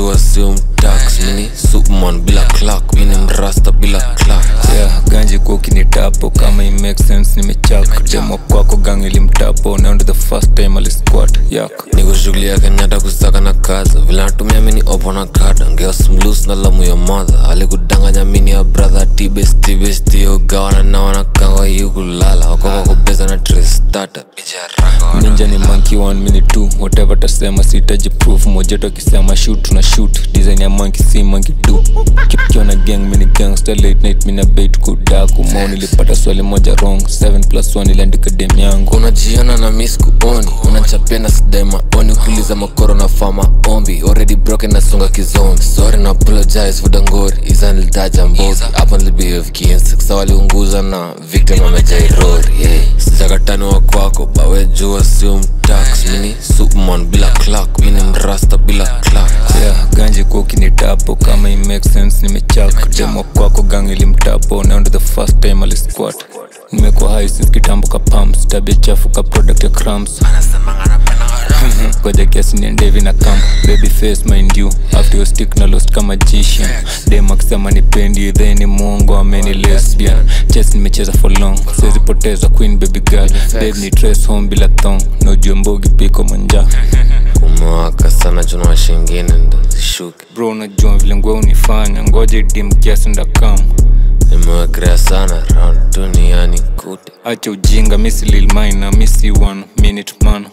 to assume tax. Mini Superman bila clock, mini mrasta bila clock. Yeah, ganji kuki ni tapo, kama it makes sense nimechaka. Demo kwako gang ilimtapo, now the first time ali squat yak. Niko shughuli yake nyata kusaka na kaza. Vila natumia mini opo na gada, ngeo smloose na lamu ya mother. Alikudanganya mini ya brother, tibes tiyo gawana na wanakangwa yukulala. Wakoko kubeza na trace starter. Ninja ni monkey 1 minute 2. Whatever tasema sitaji proof. Mojeto kisema shoot tuna shoot. Design ya monkey si monkey 2. Kiona gang mini gangster late night mina bait kudaku. Mao nilipata swali moja wrong, 7+1 iliandika dem yangu. Unajiona na miss kuoni, unachapenda sidai maoni. Ukuliza makoro na fama ombi, already broken na songa kizombi. Sorry na apologize for dangori, iza nilitaja mbozi. Hapa nilibehave kiensi, kisa wali unguza na victim wamejai rori. Sitaka tano wa kwako, bawe juu assume tax. Mini Superman bila clock, mini mrasta bila clock. Yeah, ganji kuki ni tapo, kama it makes sense nimechaka. Demo kwako gang ilimtapo, now the first time ali squat. Nimekuwa high since kitambo ka pumps, tabia chafu ka product ya crumbs. Koja kiasi niende hivi na kama baby face mind you. After your stick na lost kama jishan. Dema kisema nipendi, then ni mwongo ameni lesbian. Chess nimecheza for long, siwezi poteza queen baby girl. Babe ni trace home bila thong, no jue mbogi piko manja. Kumewaka sana juna wa shingine nda shuki. Bro na jua vile nguwe unifanya, ngoja idim kiasi nda kama. Nimewekrea sana round duniani kute. Acha ujinga, misi lil minor, misi 1 minute man.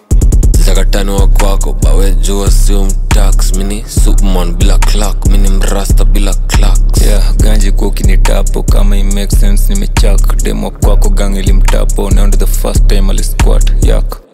Sitaka tano wa kwako, bawe juu assume tax. Mini Superman bila clock, mini mrasta bila clocks. Yeah, ganji kuki ni tapo, kama it makes sense nimechaka. Demo kwako gang ilimtapo, now the first time ali squat yak.